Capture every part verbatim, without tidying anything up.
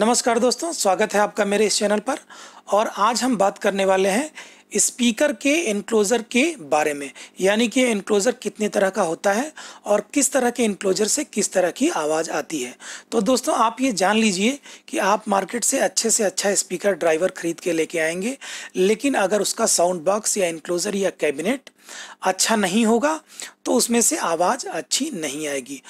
नमस्कार दोस्तों, स्वागत है आपका मेरे इस चैनल पर। और आज हम बात करने वाले हैं स्पीकर के एनक्लोज़र के बारे में, यानी कि एनक्लोज़र कितने तरह का होता है और किस तरह के एनक्लोज़र से किस तरह की आवाज़ आती है। तो दोस्तों आप ये जान लीजिए कि आप मार्केट से अच्छे से अच्छा स्पीकर ड्राइवर खरीद के लेके आएंगे, लेकिन अगर उसका साउंड बॉक्स या एनक्लोज़र या कैबिनेट अच्छा नहीं होगा तो उसमें से आवाज़ अच्छी नहीं आएगी।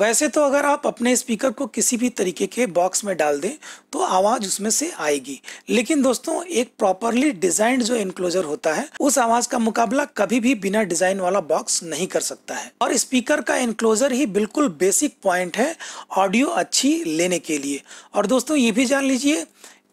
वैसे तो अगर आप अपने स्पीकर को किसी भी तरीके के बॉक्स में डाल दें तो आवाज़ उसमें से आएगी, लेकिन दोस्तों एक प्रॉपरली डिजाइंड जो एनक्लोजर होता है उस आवाज़ का मुकाबला कभी भी बिना डिज़ाइन वाला बॉक्स नहीं कर सकता है। और स्पीकर का एनक्लोजर ही बिल्कुल बेसिक पॉइंट है ऑडियो अच्छी लेने के लिए। और दोस्तों ये भी जान लीजिए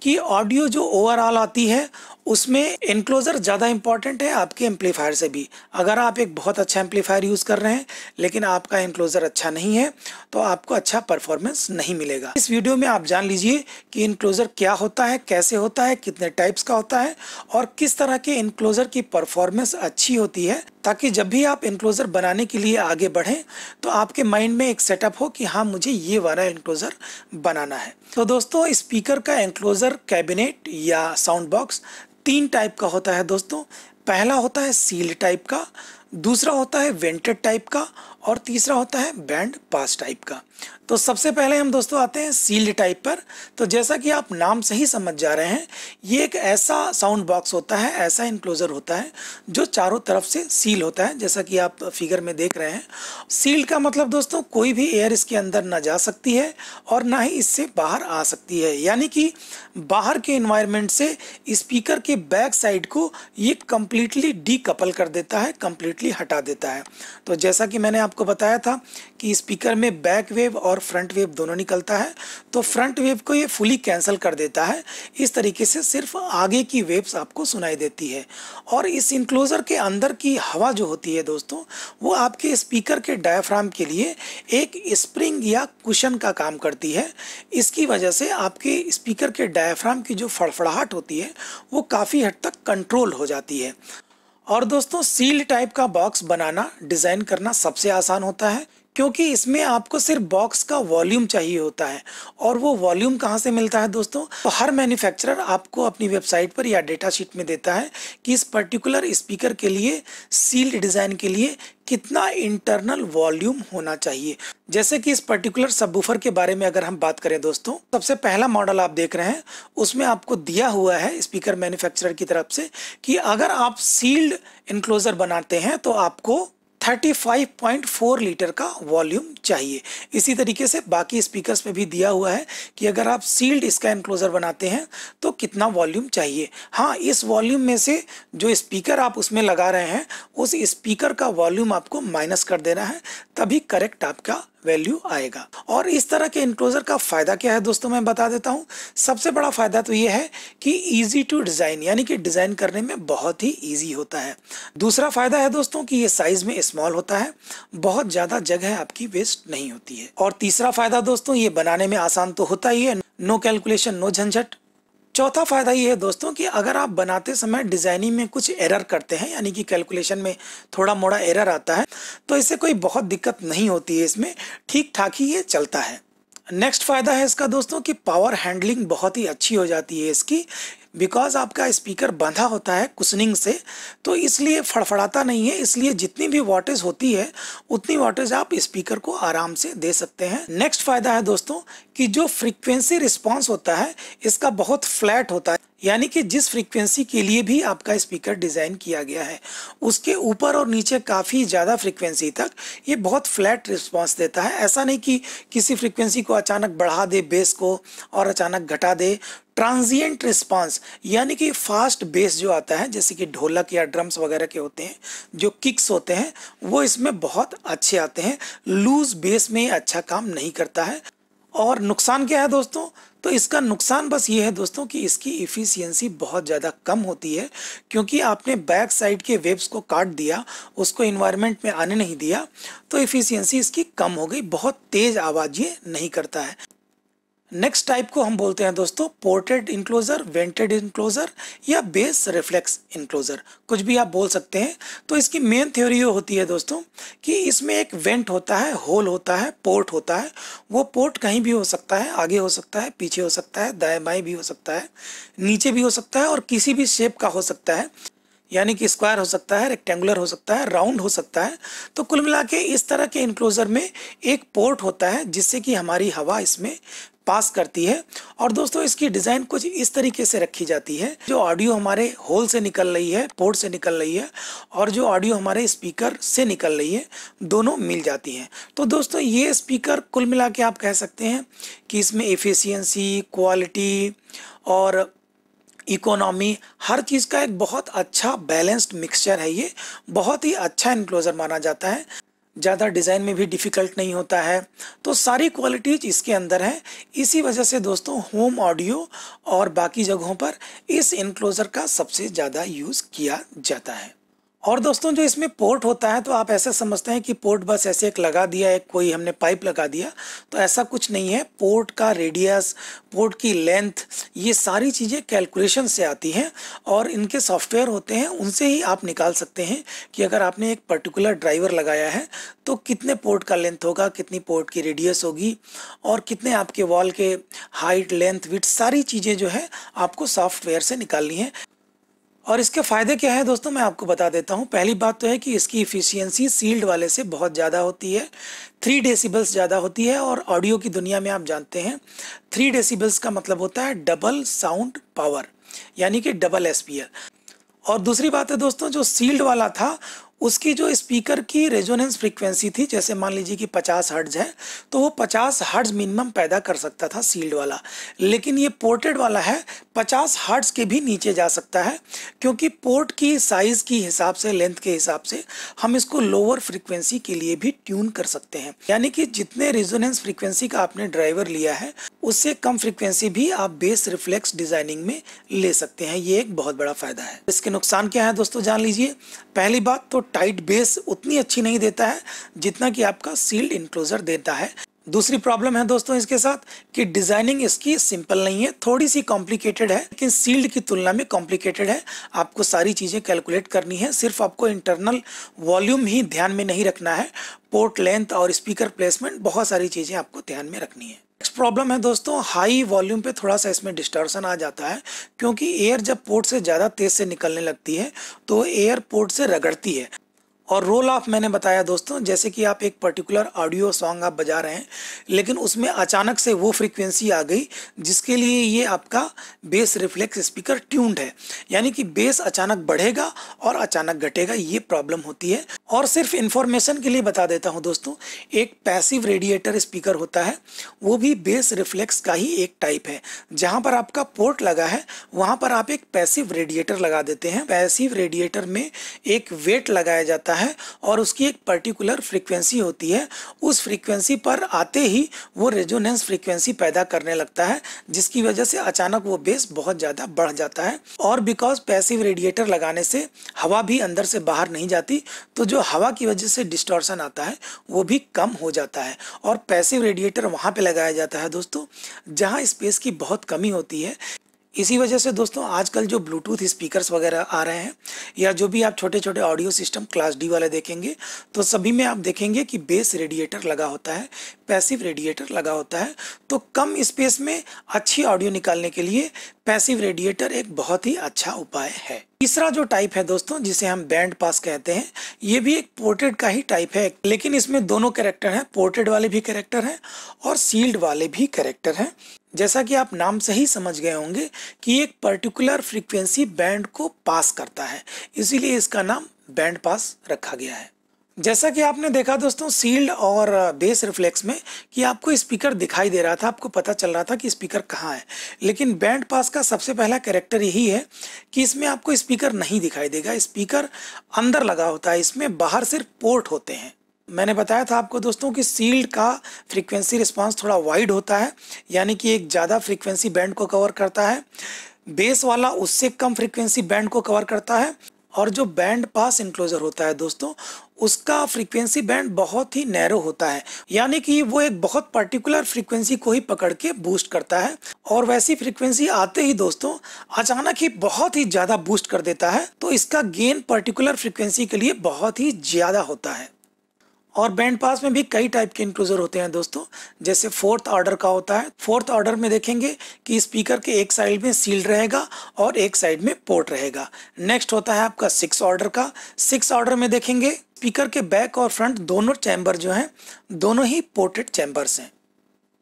कि ऑडियो जो ओवरऑल आती है उसमें एनक्लोज़र ज़्यादा इम्पॉर्टेंट है आपके एम्पलीफायर से भी। अगर आप एक बहुत अच्छा एम्पलीफायर यूज़ कर रहे हैं लेकिन आपका एनक्लोज़र अच्छा नहीं है तो आपको अच्छा परफॉर्मेंस नहीं मिलेगा। इस वीडियो में आप जान लीजिए कि एनक्लोज़र क्या होता है, कैसे होता है, कितने टाइप्स का होता है और किस तरह के एनक्लोज़र की परफॉर्मेंस अच्छी होती है, ताकि जब भी आप एनक्लोज़र बनाने के लिए आगे बढ़ें तो आपके माइंड में एक सेटअप हो कि हाँ मुझे ये वाला एनक्लोज़र बनाना है। तो दोस्तों स्पीकर का एनक्लोज़र कैबिनेट या साउंड बॉक्स तीन टाइप का होता है दोस्तों। पहला होता है सील्ड टाइप का, दूसरा होता है वेंटेड टाइप का और तीसरा होता है बैंड पास टाइप का। तो सबसे पहले हम दोस्तों आते हैं सील्ड टाइप पर। तो जैसा कि आप नाम से ही समझ जा रहे हैं, ये एक ऐसा साउंड बॉक्स होता है, ऐसा एनक्लोज़र होता है जो चारों तरफ से सील होता है, जैसा कि आप फिगर में देख रहे हैं। सील्ड का मतलब दोस्तों कोई भी एयर इसके अंदर ना जा सकती है और ना ही इससे बाहर आ सकती है, यानी कि बाहर के एनवायरनमेंट से स्पीकर के बैक साइड को ये कम्प्लीटली डीकपल कर देता है, कम्प्लीट हटा देता है। तो जैसा कि मैंने आपको बताया था कि स्पीकर में बैक वेव और फ्रंट वेव दोनों निकलता है, तो फ्रंट वेव को ये फुली कैंसिल कर देता है। इस तरीके से सिर्फ आगे की वेव्स आपको सुनाई देती है। और इस एनक्लोज़र के अंदर की हवा जो होती है दोस्तों वो आपके स्पीकर के डायफ्राम के लिए एक स्प्रिंग या कुशन का काम करती है। इसकी वजह से आपके स्पीकर के डायफ्राम की जो फड़फड़ाहट होती है वो काफ़ी हद तक कंट्रोल हो जाती है। और दोस्तों सील्ड टाइप का बॉक्स बनाना, डिज़ाइन करना सबसे आसान होता है, क्योंकि इसमें आपको सिर्फ बॉक्स का वॉल्यूम चाहिए होता है। और वो वॉल्यूम कहाँ से मिलता है दोस्तों? तो हर मैन्युफैक्चरर आपको अपनी वेबसाइट पर या डेटा शीट में देता है कि इस पर्टिकुलर स्पीकर के लिए सील्ड डिज़ाइन के लिए कितना इंटरनल वॉल्यूम होना चाहिए। जैसे कि इस पर्टिकुलर सबवूफर के बारे में अगर हम बात करें दोस्तों, सबसे पहला मॉडल आप देख रहे हैं उसमें आपको दिया हुआ है स्पीकर मैन्युफैक्चरर की तरफ से कि अगर आप सील्ड एनक्लोज़र बनाते हैं तो आपको पैंतीस पॉइंट चार लीटर का वॉल्यूम चाहिए। इसी तरीके से बाकी स्पीकर्स में भी दिया हुआ है कि अगर आप सील्ड इसका एनक्लोज़र बनाते हैं तो कितना वॉल्यूम चाहिए। हाँ, इस वॉल्यूम में से जो स्पीकर आप उसमें लगा रहे हैं उस स्पीकर का वॉल्यूम आपको माइनस कर देना है, तभी करेक्ट आपका वैल्यू आएगा। और इस तरह के एनक्लोज़र का फ़ायदा क्या है दोस्तों, मैं बता देता हूँ। सबसे बड़ा फ़ायदा तो ये है कि ईजी टू डिज़ाइन, यानी कि डिज़ाइन करने में बहुत ही ईजी होता है। दूसरा फ़ायदा है दोस्तों कि ये साइज़ में स्मॉल होता है, बहुत ज़्यादा जगह आपकी वेस्ट नहीं होती है। और तीसरा फ़ायदा दोस्तों ये बनाने में आसान तो होता ही है, नो कैलकुलेशन नो झंझट। चौथा फ़ायदा ये है दोस्तों कि अगर आप बनाते समय डिज़ाइनिंग में कुछ एरर करते हैं, यानी कि कैलकुलेशन में थोड़ा मोड़ा एरर आता है, तो इससे कोई बहुत दिक्कत नहीं होती है, इसमें ठीक ठाक ही ये चलता है। नेक्स्ट फ़ायदा है इसका दोस्तों कि पावर हैंडलिंग बहुत ही अच्छी हो जाती है इसकी, बिकॉज आपका स्पीकर बंधा होता है कुशनिंग से, तो इसलिए फड़फड़ाता नहीं है, इसलिए जितनी भी वॉटेज होती है उतनी वॉटेज आप स्पीकर को आराम से दे सकते हैं। नेक्स्ट फ़ायदा है दोस्तों कि जो फ्रीक्वेंसी रिस्पॉन्स होता है इसका बहुत फ्लैट होता है, यानी कि जिस फ्रीक्वेंसी के लिए भी आपका स्पीकर डिज़ाइन किया गया है उसके ऊपर और नीचे काफ़ी ज़्यादा फ्रीक्वेंसी तक ये बहुत फ्लैट रिस्पॉन्स देता है। ऐसा नहीं कि किसी फ्रीक्वेंसी को अचानक बढ़ा दे बेस को और अचानक घटा दे। ट्रांजिएंट रिस्पांस, यानी कि फास्ट बेस जो आता है जैसे कि ढोलक या ड्रम्स वगैरह के होते हैं, जो किक्स होते हैं वो इसमें बहुत अच्छे आते हैं, लूज बेस में अच्छा काम नहीं करता है। और नुकसान क्या है दोस्तों? तो इसका नुकसान बस ये है दोस्तों कि इसकी एफिशिएंसी बहुत ज़्यादा कम होती है, क्योंकि आपने बैक साइड के वेव्स को काट दिया, उसको इन्वायरमेंट में आने नहीं दिया, तो एफिशिएंसी इसकी कम हो गई, बहुत तेज़ आवाज़ ये नहीं करता है। नेक्स्ट टाइप को हम बोलते हैं दोस्तों पोर्टेड इनक्लोजर, वेंटेड इनक्लोजर या बेस रिफ्लेक्स इनक्लोजर, कुछ भी आप बोल सकते हैं। तो इसकी मेन थ्योरी होती है दोस्तों कि इसमें एक वेंट होता है, होल होता है, पोर्ट होता है। वो पोर्ट कहीं भी हो सकता है, आगे हो सकता है, पीछे हो सकता है, दाएं बाएं भी हो सकता है, नीचे भी हो सकता है और किसी भी शेप का हो सकता है, यानी कि स्क्वायर हो सकता है, रेक्टेंगुलर हो सकता है, राउंड हो सकता है। तो कुल मिला के इस तरह के इनक्लोज़र में एक पोर्ट होता है जिससे कि हमारी हवा इसमें पास करती है। और दोस्तों इसकी डिज़ाइन कुछ इस तरीके से रखी जाती है, जो ऑडियो हमारे होल से निकल रही है, पोर्ट से निकल रही है, और जो ऑडियो हमारे स्पीकर से निकल रही है, दोनों मिल जाती हैं। तो दोस्तों ये स्पीकर कुल मिला के आप कह सकते हैं कि इसमें एफिशिएंसी, क्वालिटी और इकोनॉमी, हर चीज़ का एक बहुत अच्छा बैलेंस्ड मिक्सचर है। ये बहुत ही अच्छा इनक्लोज़र माना जाता है, ज़्यादा डिज़ाइन में भी डिफ़िकल्ट नहीं होता है। तो सारी क्वालिटीज इसके अंदर हैं। इसी वजह से दोस्तों होम ऑडियो और बाकी जगहों पर इस इनक्लोज़र का सबसे ज़्यादा यूज़ किया जाता है। और दोस्तों जो इसमें पोर्ट होता है तो आप ऐसे समझते हैं कि पोर्ट बस ऐसे एक लगा दिया, एक कोई हमने पाइप लगा दिया, तो ऐसा कुछ नहीं है। पोर्ट का रेडियस, पोर्ट की लेंथ, ये सारी चीज़ें कैलकुलेशन से आती हैं और इनके सॉफ्टवेयर होते हैं, उनसे ही आप निकाल सकते हैं कि अगर आपने एक पर्टिकुलर ड्राइवर लगाया है तो कितने पोर्ट का लेंथ होगा, कितनी पोर्ट की रेडियस होगी और कितने आपके वॉल के हाइट, लेंथ, विड्थ, सारी चीज़ें जो है आपको सॉफ्टवेयर से निकालनी है। और इसके फ़ायदे क्या है दोस्तों, मैं आपको बता देता हूँ। पहली बात तो है कि इसकी एफिशिएंसी सील्ड वाले से बहुत ज़्यादा होती है, थ्री डेसिबल्स ज़्यादा होती है। और ऑडियो की दुनिया में आप जानते हैं थ्री डेसिबल्स का मतलब होता है डबल साउंड पावर, यानी कि डबल एस पी एल। और दूसरी बात है दोस्तों, जो सील्ड वाला था उसकी जो स्पीकर की रेजोनेंस फ्रीक्वेंसी थी, जैसे मान लीजिए कि पचास हर्ट्ज़ है, तो वो पचास हर्ट्ज़ मिनिमम पैदा कर सकता था सील्ड वाला। लेकिन ये पोर्टेड वाला है, पचास हर्ट्ज़ के भी नीचे जा सकता है, क्योंकि पोर्ट की साइज़ के हिसाब से, लेंथ के हिसाब से हम इसको लोअर फ्रीक्वेंसी के लिए भी ट्यून कर सकते हैं। यानी कि जितने रेजोनेंस फ्रीक्वेंसी का आपने ड्राइवर लिया है उससे कम फ्रीक्वेंसी भी आप बेस रिफ्लेक्स डिज़ाइनिंग में ले सकते हैं। ये एक बहुत बड़ा फ़ायदा है। इसके नुकसान क्या है दोस्तों, जान लीजिए। पहली बात तो टाइट बेस उतनी अच्छी नहीं देता है जितना कि आपका सील्ड इनक्लोजर देता है। दूसरी प्रॉब्लम है दोस्तों इसके साथ कि डिज़ाइनिंग इसकी सिंपल नहीं है, थोड़ी सी कॉम्प्लिकेटेड है, लेकिन सील्ड की तुलना में कॉम्प्लिकेटेड है। आपको सारी चीज़ें कैलकुलेट करनी है, सिर्फ आपको इंटरनल वॉल्यूम ही ध्यान में नहीं रखना है, पोर्ट लेंथ और स्पीकर प्लेसमेंट, बहुत सारी चीज़ें आपको ध्यान में रखनी है। नेक्स्ट प्रॉब्लम है दोस्तों, हाई वॉल्यूम पे थोड़ा सा इसमें डिस्टॉर्शन आ जाता है, क्योंकि एयर जब पोर्ट से ज़्यादा तेज़ से निकलने लगती है तो एयर पोर्ट से रगड़ती है। और रोल ऑफ मैंने बताया दोस्तों, जैसे कि आप एक पर्टिकुलर ऑडियो सॉन्ग आप बजा रहे हैं लेकिन उसमें अचानक से वो फ्रीक्वेंसी आ गई जिसके लिए ये आपका बेस रिफ्लेक्स स्पीकर ट्यून्ड है, यानी कि बेस अचानक बढ़ेगा और अचानक घटेगा, ये प्रॉब्लम होती है। और सिर्फ इन्फॉर्मेशन के लिए बता देता हूँ दोस्तों, एक पैसिव रेडिएटर स्पीकर होता है, वो भी बेस रिफ्लेक्स का ही एक टाइप है। जहाँ पर आपका पोर्ट लगा है वहाँ पर आप एक पैसिव रेडिएटर लगा देते हैं। पैसिव रेडिएटर में एक वेट लगाया जाता है है और उसकी एक पर्टिकुलर फ्रीक्वेंसी होती है, उस फ्रीक्वेंसी पर आते ही वो रेजोनेंस फ्रीक्वेंसी पैदा करने लगता है, जिसकी वजह से अचानक वो बेस बहुत ज़्यादा बढ़ जाता है। और बिकॉज पैसिव रेडिएटर लगाने से हवा भी अंदर से बाहर नहीं जाती, तो जो हवा की वजह से डिस्टॉर्शन आता है वो भी कम हो जाता है। और पैसिव रेडिएटर वहाँ पर लगाया जाता है दोस्तों जहाँ स्पेस की बहुत कमी होती है। इसी वजह से दोस्तों आजकल जो ब्लूटूथ स्पीकर्स वगैरह आ रहे हैं या जो भी आप छोटे छोटे ऑडियो सिस्टम क्लास डी वाले देखेंगे तो सभी में आप देखेंगे कि बेस रेडिएटर लगा होता है, पैसिव रेडिएटर लगा होता है। तो कम स्पेस में अच्छी ऑडियो निकालने के लिए पैसिव रेडिएटर एक बहुत ही अच्छा उपाय है। तीसरा जो टाइप है दोस्तों, जिसे हम बैंड पास कहते हैं, ये भी एक पोर्टेड का ही टाइप है, लेकिन इसमें दोनों कैरेक्टर हैं, पोर्टेड वाले भी कैरेक्टर हैं और सील्ड वाले भी कैरेक्टर हैं। जैसा कि आप नाम से ही समझ गए होंगे कि एक पर्टिकुलर फ्रीक्वेंसी बैंड को पास करता है, इसीलिए इसका नाम बैंड पास रखा गया है। जैसा कि आपने देखा दोस्तों सील्ड और बेस रिफ्लेक्स में कि आपको स्पीकर दिखाई दे रहा था, आपको पता चल रहा था कि स्पीकर कहाँ है, लेकिन बैंड पास का सबसे पहला कैरेक्टर यही है कि इसमें आपको स्पीकर नहीं दिखाई देगा, स्पीकर अंदर लगा होता है, इसमें बाहर सिर्फ पोर्ट होते हैं। मैंने बताया था आपको दोस्तों कि सील्ड का फ्रीक्वेंसी रिस्पांस थोड़ा वाइड होता है, यानी कि एक ज़्यादा फ्रीक्वेंसी बैंड को कवर करता है, बेस वाला उससे कम फ्रीक्वेंसी बैंड को कवर करता है और जो बैंड पास इनक्लोजर होता है दोस्तों, उसका फ्रीक्वेंसी बैंड बहुत ही नैरो होता है, यानी कि वो एक बहुत पर्टिकुलर फ्रीक्वेंसी को ही पकड़ के बूस्ट करता है, और वैसी फ्रीक्वेंसी आते ही दोस्तों अचानक ही बहुत ही ज़्यादा बूस्ट कर देता है। तो इसका गेन पर्टिकुलर फ्रीक्वेंसी के लिए बहुत ही ज़्यादा होता है। और बैंड पास में भी कई टाइप के इनक्लोजर होते हैं दोस्तों, जैसे फोर्थ ऑर्डर का होता है। फोर्थ ऑर्डर में देखेंगे कि स्पीकर के एक साइड में सील्ड रहेगा और एक साइड में पोर्ट रहेगा। नेक्स्ट होता है आपका सिक्स ऑर्डर का। सिक्स ऑर्डर में देखेंगे स्पीकर के बैक और फ्रंट दोनों चैम्बर जो हैं, दोनों ही पोर्टेड चैम्बर्स हैं।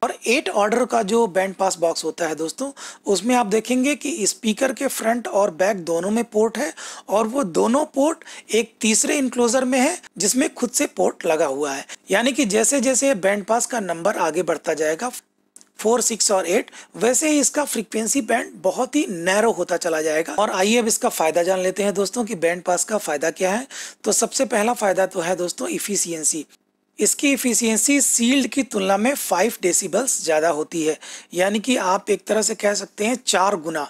और एट ऑर्डर का जो बैंड पास बॉक्स होता है दोस्तों, उसमें आप देखेंगे कि स्पीकर के फ्रंट और बैक दोनों में पोर्ट है, और वो दोनों पोर्ट एक तीसरे इनक्लोजर में है जिसमें खुद से पोर्ट लगा हुआ है। यानी कि जैसे जैसे बैंड पास का नंबर आगे बढ़ता जाएगा, फोर, सिक्स और एट, वैसे ही इसका फ्रीक्वेंसी बैंड बहुत ही नैरो होता चला जाएगा। और आइए अब इसका फ़ायदा जान लेते हैं दोस्तों कि बैंड पास का फ़ायदा क्या है। तो सबसे पहला फ़ायदा तो है दोस्तों इफ़िशियंसी। इसकी इफ़िशियंसी सील्ड की तुलना में फाइव डेसिबल्स ज़्यादा होती है, यानी कि आप एक तरह से कह सकते हैं चार गुना।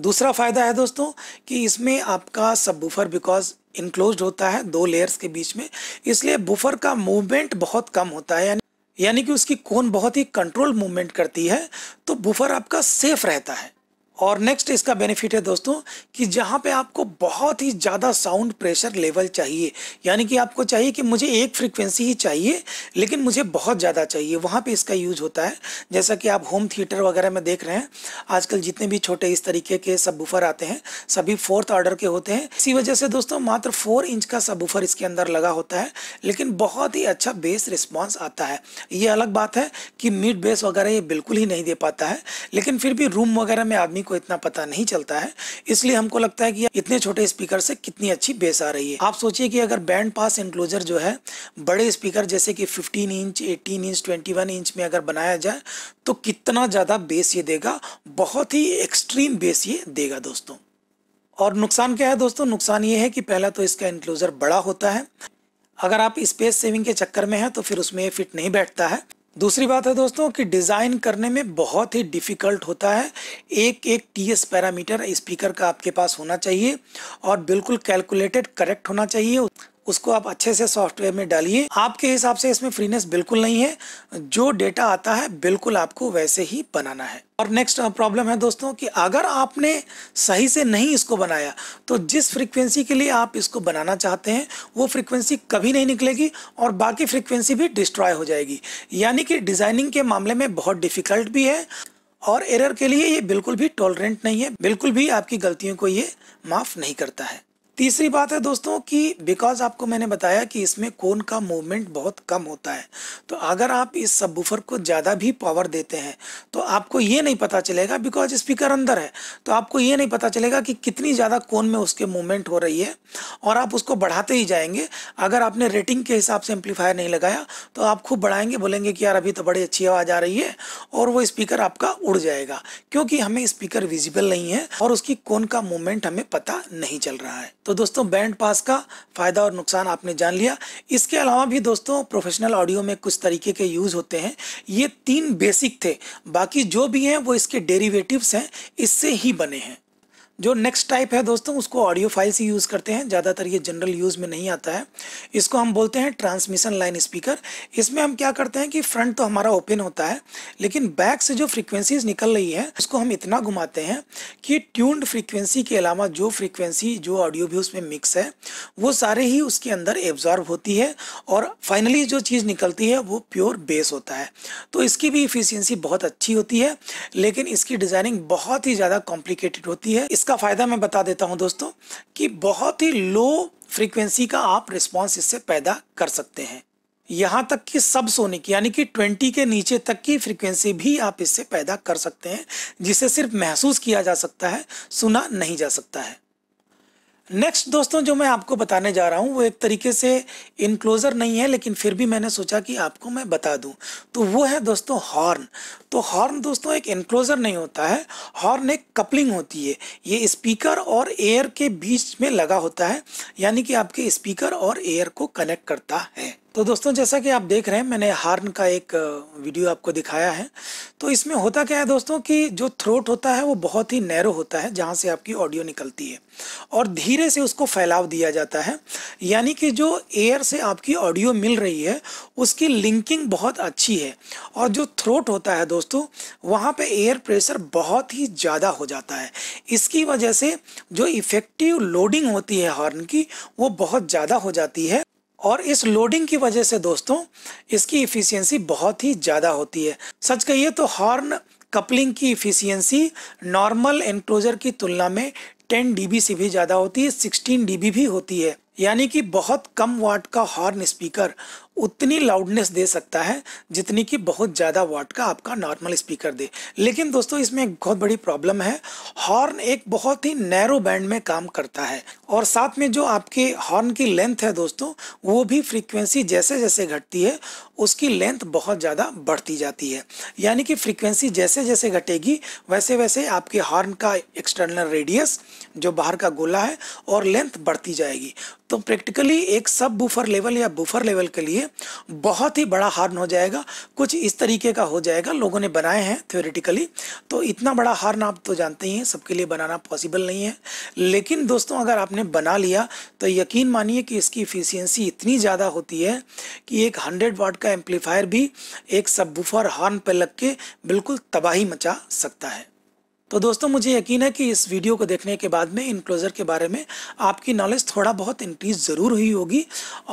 दूसरा फ़ायदा है दोस्तों कि इसमें आपका सब बूफर बिकॉज इनक्लोज्ड होता है दो लेयर्स के बीच में, इसलिए बूफर का मूवमेंट बहुत कम होता है, यानी यानी कि उसकी कोन बहुत ही कंट्रोल मूवमेंट करती है, तो बूफर आपका सेफ रहता है। और नेक्स्ट इसका बेनिफिट है दोस्तों कि जहाँ पे आपको बहुत ही ज़्यादा साउंड प्रेशर लेवल चाहिए, यानी कि आपको चाहिए कि मुझे एक फ्रीक्वेंसी ही चाहिए लेकिन मुझे बहुत ज़्यादा चाहिए, वहाँ पे इसका यूज होता है। जैसा कि आप होम थिएटर वगैरह में देख रहे हैं, आजकल जितने भी छोटे इस तरीके के सब बूफर आते हैं सभी फोर्थ ऑर्डर के होते हैं। इसी वजह से दोस्तों मात्र फोर इंच का सब बूफर इसके अंदर लगा होता है, लेकिन बहुत ही अच्छा बेस रिस्पॉन्स आता है। ये अलग बात है कि मिड बेस वगैरह ये बिल्कुल ही नहीं दे पाता है, लेकिन फिर भी रूम वगैरह में आदमी को इतना पता नहीं चलता है, इसलिए हमको लगता है कि इतने छोटे स्पीकर से कितनी अच्छी बेस आ रही है। आप सोचिए कि अगर बैंड पास एनक्लोजर जो है बड़े स्पीकर जैसे कि पंद्रह इंच, अठारह इंच, इक्कीस इंच में अगर बनाया जाए तो कितना ज़्यादा बेस ये देगा, बहुत ही एक्सट्रीम बेस ये देगा दोस्तों। और नुकसान क्या है दोस्तों? नुकसान ये है कि पहला तो इसका एनक्लोजर बड़ा होता है, अगर आप स्पेस सेविंग के चक्कर में हैं तो फिर उसमें फिट नहीं बैठता है। दूसरी बात है दोस्तों कि डिज़ाइन करने में बहुत ही डिफ़िकल्ट होता है, एक एक टीएस पैरामीटर स्पीकर का आपके पास होना चाहिए और बिल्कुल कैलकुलेटेड करेक्ट होना चाहिए, उसको आप अच्छे से सॉफ्टवेयर में डालिए। आपके हिसाब से इसमें फ्रीनेस बिल्कुल नहीं है, जो डेटा आता है बिल्कुल आपको वैसे ही बनाना है। और नेक्स्ट प्रॉब्लम है दोस्तों कि अगर आपने सही से नहीं इसको बनाया तो जिस फ्रीक्वेंसी के लिए आप इसको बनाना चाहते हैं वो फ्रीक्वेंसी कभी नहीं निकलेगी और बाकी फ्रीक्वेंसी भी डिस्ट्रॉय हो जाएगी। यानी कि डिज़ाइनिंग के मामले में बहुत डिफ़िकल्ट भी है और एरर के लिए ये बिल्कुल भी टॉलरेंट नहीं है, बिल्कुल भी आपकी गलतियों को ये माफ़ नहीं करता है। तीसरी बात है दोस्तों कि बिकॉज आपको मैंने बताया कि इसमें कोन का मूवमेंट बहुत कम होता है, तो अगर आप इस सबवूफर को ज़्यादा भी पावर देते हैं तो आपको ये नहीं पता चलेगा, बिकॉज स्पीकर अंदर है तो आपको ये नहीं पता चलेगा कि कितनी ज़्यादा कोन में उसके मूवमेंट हो रही है, और आप उसको बढ़ाते ही जाएंगे। अगर आपने रेटिंग के हिसाब से एम्पलीफायर नहीं लगाया तो आप खूब बढ़ाएंगे, बोलेंगे कि यार अभी तो बड़ी अच्छी आवाज़ आ रही है, और वो स्पीकर आपका उड़ जाएगा क्योंकि हमें स्पीकर विजिबल नहीं है और उसकी कोन का मूवमेंट हमें पता नहीं चल रहा है। तो दोस्तों बैंड पास का फ़ायदा और नुकसान आपने जान लिया। इसके अलावा भी दोस्तों प्रोफेशनल ऑडियो में कुछ तरीके के यूज़ होते हैं, ये तीन बेसिक थे, बाकी जो भी हैं वो इसके डेरिवेटिव्स हैं, इससे ही बने हैं। जो नेक्स्ट टाइप है दोस्तों उसको ऑडियो फाइल्स ही यूज़ करते हैं, ज़्यादातर ये जनरल यूज़ में नहीं आता है। इसको हम बोलते हैं ट्रांसमिशन लाइन स्पीकर। इसमें हम क्या करते हैं कि फ्रंट तो हमारा ओपन होता है लेकिन बैक से जो फ्रीक्वेंसीज निकल रही है उसको हम इतना घुमाते हैं कि ट्यून्ड फ्रीक्वेंसी के अलावा जो फ्रीक्वेंसी जो ऑडियो भी उसमें मिक्स है वो सारे ही उसके अंदर एब्जॉर्व होती है, और फाइनली जो चीज़ निकलती है वो प्योर बेस होता है। तो इसकी भी इफ़िशियंसी बहुत अच्छी होती है, लेकिन इसकी डिज़ाइनिंग बहुत ही ज़्यादा कॉम्प्लिकेटेड होती है। इसका फ़ायदा मैं बता देता हूं दोस्तों कि बहुत ही लो फ्रीक्वेंसी का आप रिस्पॉन्स इससे पैदा कर सकते हैं, यहाँ तक कि सब सोनिक यानी कि बीस के नीचे तक की फ्रीक्वेंसी भी आप इससे पैदा कर सकते हैं, जिसे सिर्फ महसूस किया जा सकता है, सुना नहीं जा सकता है। नेक्स्ट दोस्तों जो मैं आपको बताने जा रहा हूँ वो एक तरीके से इनक्लोजर नहीं है, लेकिन फिर भी मैंने सोचा कि आपको मैं बता दूँ, तो वो है दोस्तों हॉर्न। तो हॉर्न दोस्तों एक इनक्लोजर नहीं होता है, हॉर्न एक कपलिंग होती है, ये स्पीकर और एयर के बीच में लगा होता है, यानी कि आपके स्पीकर और एयर को कनेक्ट करता है। तो दोस्तों जैसा कि आप देख रहे हैं मैंने हार्न का एक वीडियो आपको दिखाया है। तो इसमें होता क्या है दोस्तों कि जो थ्रोट होता है वो बहुत ही नैरो होता है जहाँ से आपकी ऑडियो निकलती है और धीरे से उसको फैलाव दिया जाता है, यानी कि जो एयर से आपकी ऑडियो मिल रही है उसकी लिंकिंग बहुत अच्छी है। और जो थ्रोट होता है दोस्तों वहाँ पर एयर प्रेशर बहुत ही ज़्यादा हो जाता है, इसकी वजह से जो इफ़ेक्टिव लोडिंग होती है हॉर्न की वो बहुत ज़्यादा हो जाती है और इस लोडिंग की वजह से दोस्तों इसकी इफ़िशियंसी बहुत ही ज़्यादा होती है। सच कहिए तो हॉर्न कपलिंग की इफ़िशियंसी नॉर्मल एनक्लोजर की तुलना में दस डी बी से भी ज़्यादा होती है, सोलह डी बी भी होती है, यानी कि बहुत कम वाट का हॉर्न स्पीकर उतनी लाउडनेस दे सकता है जितनी कि बहुत ज़्यादा वाट का आपका नॉर्मल स्पीकर दे। लेकिन दोस्तों इसमें एक बहुत बड़ी प्रॉब्लम है, हॉर्न एक बहुत ही नैरो बैंड में काम करता है और साथ में जो आपके हॉर्न की लेंथ है दोस्तों वो भी फ्रीक्वेंसी जैसे जैसे घटती है उसकी लेंथ बहुत ज़्यादा बढ़ती जाती है, यानी कि फ्रीक्वेंसी जैसे जैसे घटेगी वैसे वैसे आपके हॉर्न का एक्सटर्नल रेडियस जो बाहर का गोला है और लेंथ बढ़ती जाएगी। तो प्रैक्टिकली एक सब बूफर लेवल या बूफर लेवल के लिए बहुत ही बड़ा हार्न हो जाएगा, कुछ इस तरीके का हो जाएगा। लोगों ने बनाए हैं थ्योरेटिकली, तो इतना बड़ा हार्न आप तो जानते ही हैं सबके लिए बनाना पॉसिबल नहीं है, लेकिन दोस्तों अगर आपने बना लिया तो यकीन मानिए कि इसकी इफ़िशियंसी इतनी ज़्यादा होती है कि एक हंड्रेड वाट का एम्पलीफायर भी एक सब बूफर हार्न पर लग के बिल्कुल तबाही मचा सकता है। तो दोस्तों मुझे यकीन है कि इस वीडियो को देखने के बाद में एनक्लोज़र के बारे में आपकी नॉलेज थोड़ा बहुत इंक्रीज़ ज़रूर हुई होगी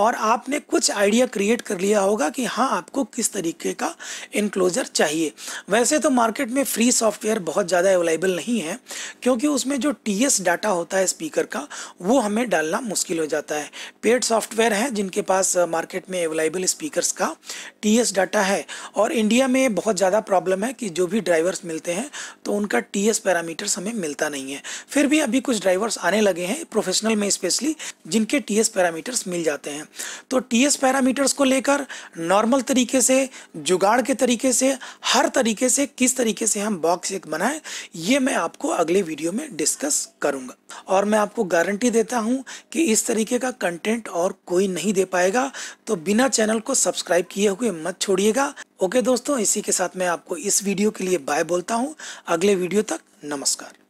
और आपने कुछ आइडिया क्रिएट कर लिया होगा कि हाँ आपको किस तरीके का एनक्लोज़र चाहिए। वैसे तो मार्केट में फ्री सॉफ्टवेयर बहुत ज़्यादा अवेलेबल नहीं है क्योंकि उसमें जो टी एस डाटा होता है स्पीकर का वो हमें डालना मुश्किल हो जाता है। पेड सॉफ्टवेयर हैं जिनके पास मार्केट में अवेलेबल स्पीकर्स का टी एस डाटा है और इंडिया में बहुत ज़्यादा प्रॉब्लम है कि जो भी ड्राइवर्स मिलते हैं तो उनका टीएस पैरामीटर्स हमें मिलता नहीं है। फिर भी अभी कुछ ड्राइवर्स आने लगे हैं प्रोफेशनल में स्पेशली जिनके टीएस पैरामीटर्स मिल जाते हैं। तो टीएस पैरामीटर्स को लेकर नॉर्मल तरीके से, जुगाड़ के तरीके से, हर तरीके से किस तरीके से हम बॉक्स एक बनाएं ये मैं आपको अगले वीडियो में डिस्कस करूँगा और मैं आपको गारंटी देता हूँ कि इस तरीके का कंटेंट और कोई नहीं दे पाएगा। तो बिना चैनल को सब्सक्राइब किए हुए मत छोड़िएगा। ओके दोस्तों, इसी के साथ मैं आपको इस वीडियो के लिए बाय बोलता हूँ। अगले वीडियो तक नमस्कार।